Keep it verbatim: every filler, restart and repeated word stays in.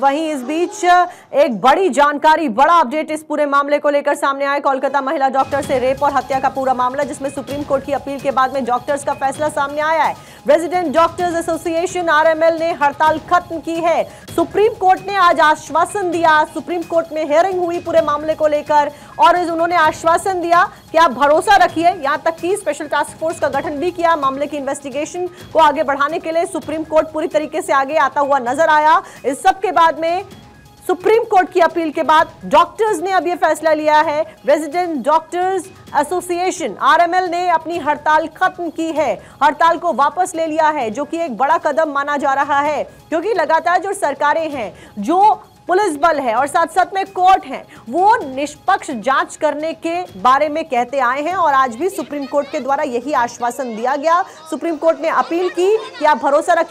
वहीं इस बीच एक बड़ी जानकारी, बड़ा अपडेट इस पूरे मामले को लेकर सामने आया। कोलकाता महिला डॉक्टर से रेप और हत्या का पूरा मामला, जिसमें सुप्रीम कोर्ट की अपील के बाद में डॉक्टर्स का फैसला सामने आया है। Resident doctors association R M L ने हड़ताल खत्म की है। सुप्रीम कोर्ट ने आज आश्वासन दिया, सुप्रीम कोर्ट में हियरिंग हुई पूरे मामले को लेकर और उन्होंने आश्वासन दिया कि आप भरोसा रखिए। यहां तक कि स्पेशल टास्क फोर्स का गठन भी किया। मामले की इन्वेस्टिगेशन को आगे बढ़ाने के लिए सुप्रीम कोर्ट पूरी तरीके से आगे आता हुआ नजर आया। इस सब के बाद में सुप्रीम कोर्ट की अपील के बाद डॉक्टर्स ने अब यह फैसला लिया है। Resident doctors association R M L ने अपनी हड़ताल खत्म की है, हड़ताल को वापस ले लिया है, जो कि एक बड़ा कदम माना जा रहा है, क्योंकि लगातार जो सरकारें हैं, जो पुलिस बल है और साथ साथ में कोर्ट है, वो निष्पक्ष जांच करने के बारे में कहते आए हैं। और आज भी सुप्रीम कोर्ट के द्वारा यही आश्वासन दिया गया। सुप्रीम कोर्ट ने अपील की कि आप भरोसा रखिए।